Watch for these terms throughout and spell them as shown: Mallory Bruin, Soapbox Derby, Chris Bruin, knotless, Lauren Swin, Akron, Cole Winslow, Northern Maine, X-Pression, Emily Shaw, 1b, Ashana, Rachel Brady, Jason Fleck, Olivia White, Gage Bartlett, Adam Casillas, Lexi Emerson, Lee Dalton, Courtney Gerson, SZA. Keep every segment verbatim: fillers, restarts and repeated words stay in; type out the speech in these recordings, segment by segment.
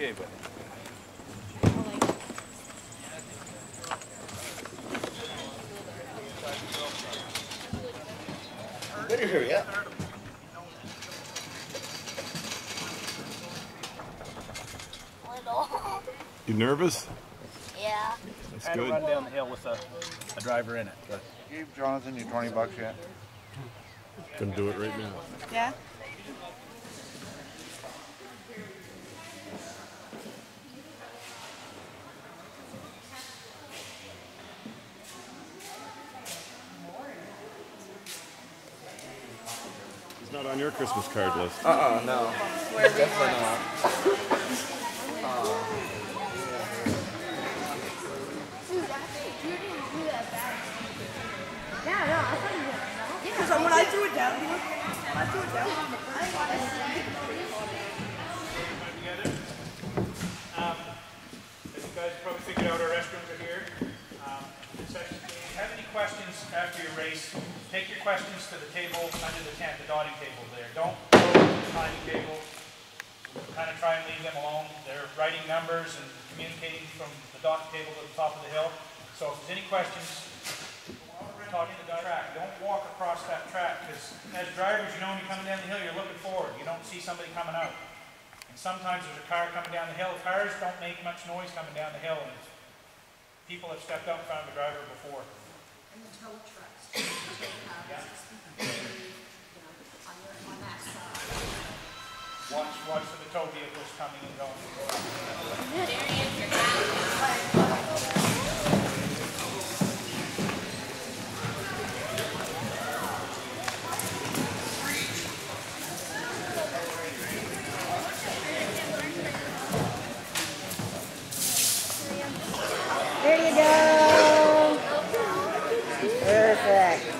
okay with it. Better hurry up. You nervous? Yeah. That's good. I had to run down the hill with a, a driver in it. But. Give Jonathan your twenty bucks yet? Gonna do it right now. Yeah? Not on your Christmas card list. Uh-uh, no. Where definitely not. Because when I threw it down, I threw it down on the first one. Um, as you guys probably figured out, our restrooms are here. Um, if you have any questions after your race, take your questions to the table under the tent, the dotting table there. Don't go to the dotting table. Kind of try and leave them alone. They're writing numbers and communicating from the dotting table to the top of the hill. So if there's any questions, talk to the track. Don't walk across that track, because as drivers, you know when you're coming down the hill, you're looking forward. You don't see somebody coming out. And sometimes there's a car coming down the hill. Cars don't make much noise coming down the hill, and people have stepped out in front of a driver before. And the tow truck. Yeah. Watch, watch for the tow vehicles coming and going. There you go. Perfect. Um,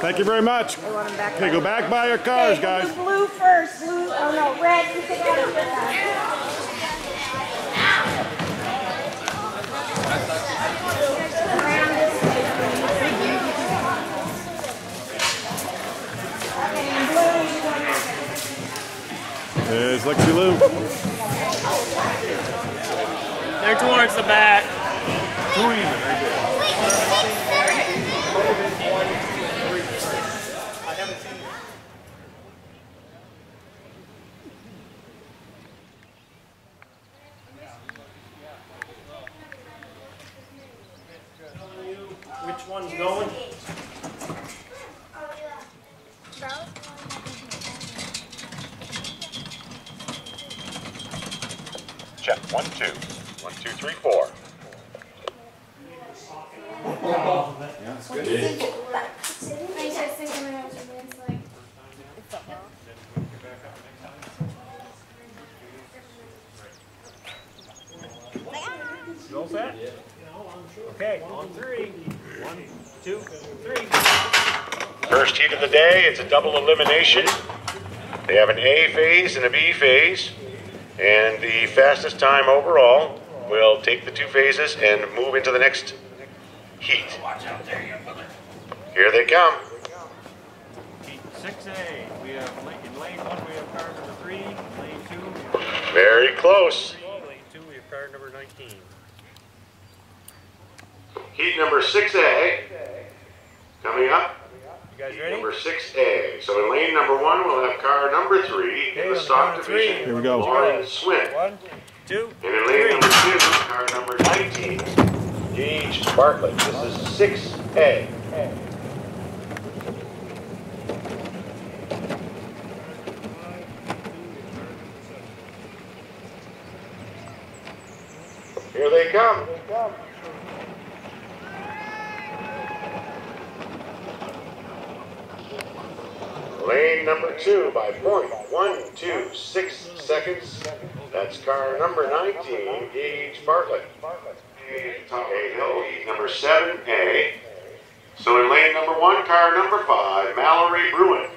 Thank you very much. Okay, go back by your cars, hey, guys. Blue first. Blue, oh no, red. There's Lexi Lou. They're towards the back. Green, right there. Which one's going? Check one, two. One, two, three, four. Oh, yeah, that's good. You all set? Okay, on three. One, two, three. First heat of the day, it's a double elimination. They have an A phase and a B phase. And the fastest time overall will take the two phases and move into the next heat. Here they come. Heat six A. We have in lane one, we have car number three. Lane two, we have very close. Lane two, we have car number nineteen. Heat number six A. Coming up. You guys ready? Heat number six A. So in lane number one, we'll have car number three in the stock division. Here we go. Lauren Swin. One, two, and in lane number two, car number nineteen. Gage Bartlett. This is six A. Here they come. Lane number two by point one two six seconds. That's car number nineteen, Gage Bartlett. A hill, heat number seven A. So in lane number one, car number five, Mallory Bruin.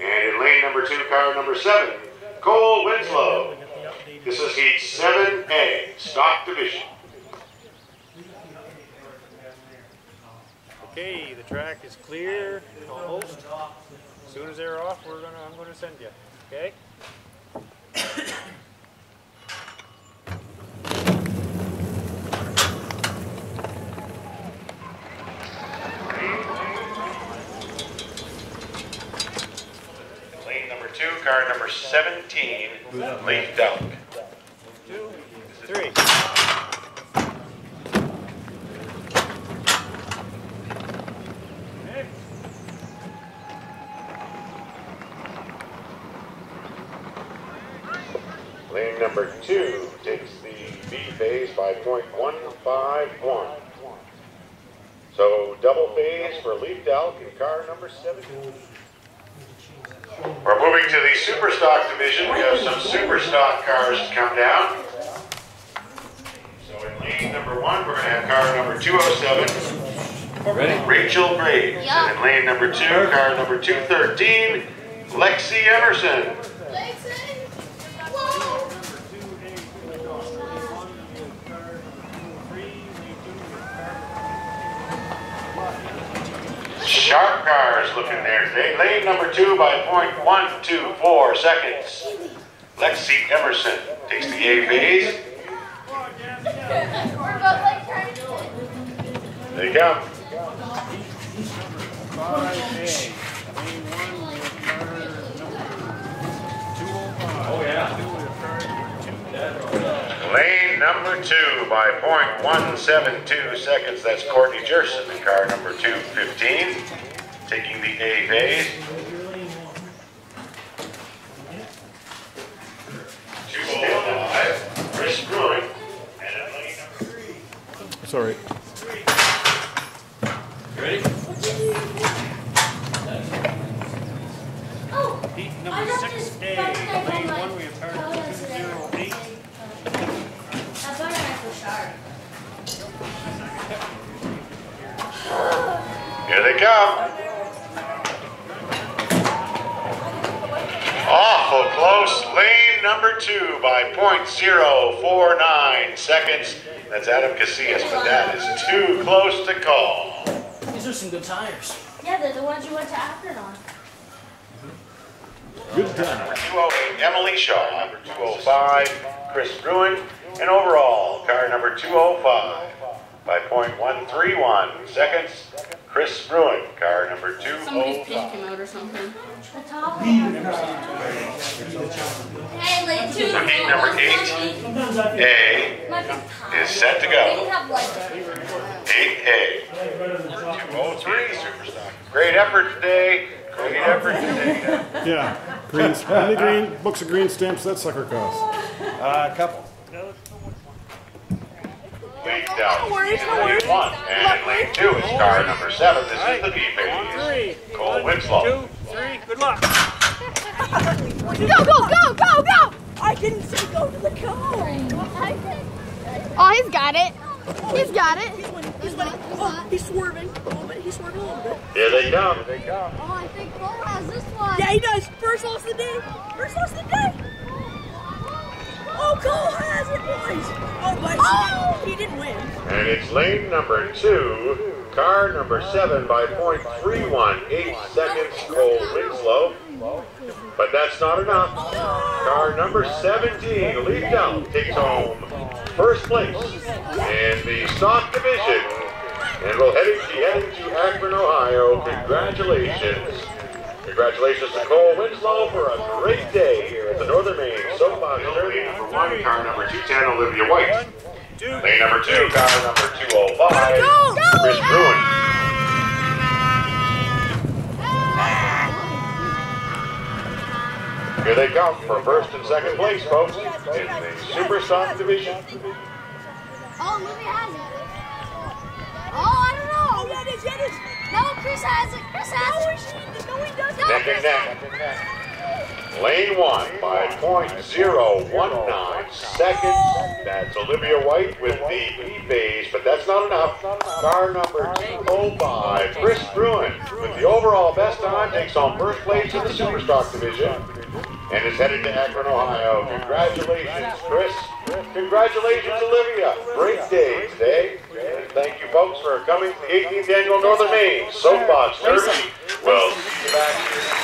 And in lane number two, car number seven, Cole Winslow. This is heat seven A, stock division. Okay, the track is clear, almost. As soon as they're off, we're gonna, I'm gonna send you, okay? car number seventeen, Lee Dalton. Two, three. Lane number two takes the B phase by point one five one. So double phase for Lee Dalton, car number seventeen. We're moving to the super stock division. We have some super stock cars to come down. So in lane number one, we're going to have car number two oh seven, ready? Rachel Brady. Yeah. And in lane number two, car number two thirteen, Lexi Emerson. Lexi. Sharp cars looking there today. Lane number two by point one two four seconds. Lexi Emerson takes the A phase. There you go. Oh, yeah. Lane number two by point one seven two seconds. That's Courtney Gerson in car number two fifteen. Taking the A phase. two oh five, Chris Bruin, and Emily number three. Sorry. You ready? Oh, heat number six A, lane one, we have power two zero eight. That's why I'm so sorry. Here they come. Awful close, lane number two by point zero four nine seconds. That's Adam Casillas, but that is too close to call. These are some good tires. Yeah, they're the ones you went to Akron on. Good time. Number two oh eight, Emily Shaw. Number two oh five, Chris Bruin. And overall, car number two oh five by point one three one seconds. Chris Bruin, car number two. Somebody's pink him out or something. The top one. Hey, lane two. So heat number eight A is set to go. eight A. two oh three Superstock. Great effort today. Great effort today. Yeah. Greens. Any green books of green stamps that sucker costs? Uh, a couple. Lane down. Lane one and lane two is car number seven. This is the B phase. Cole Winslow. Three. Good luck. Go, go, go, go, go! I didn't say go to the car. Oh, he's got it. He's got it. He's winning. He's winning. Oh, he's swerving. A little bit. He's swerving a little bit. Here they come. Here they come. Oh, I think Cole has this one. Yeah, he does. First loss of the day. First loss of the day. Oh, Cole has it, boys. Oh, but oh, he didn't win. And it's lane number two. Car number seven by point three one eight seconds, Cole Winslow. But that's not enough. Car number seventeen, Lee Dalton, takes home first place in the stock division. And we'll head into, heading to Akron, Ohio. Congratulations. Congratulations to Cole Winslow for a great day here at the Northern Maine Soapbox Derby. Number one, car number two ten, Olivia White. Lane number two, car number two oh five, go, go, Chris Bruin. Ah! Here they come for first and second place, folks, in the Super Stock division. Oh, Olivia has it. Oh, I don't know. Yeah, it is, yeah, it is. No, Chris has it. Chris has no, it. No, he doesn't. Neck and neck. Lane one by point zero one nine seconds. That's Olivia White with the B phase, but that's not enough. Car number two oh five, Chris Bruin, with the overall best time, takes on first place in the Superstock division and is headed to Akron, Ohio. Congratulations, Chris. Congratulations, Olivia. Great day today. And thank you, folks, for coming to the eighteenth Annual Northern Maine Soapbox Derby. We'll see you back here.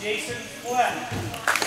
Jason Fleck.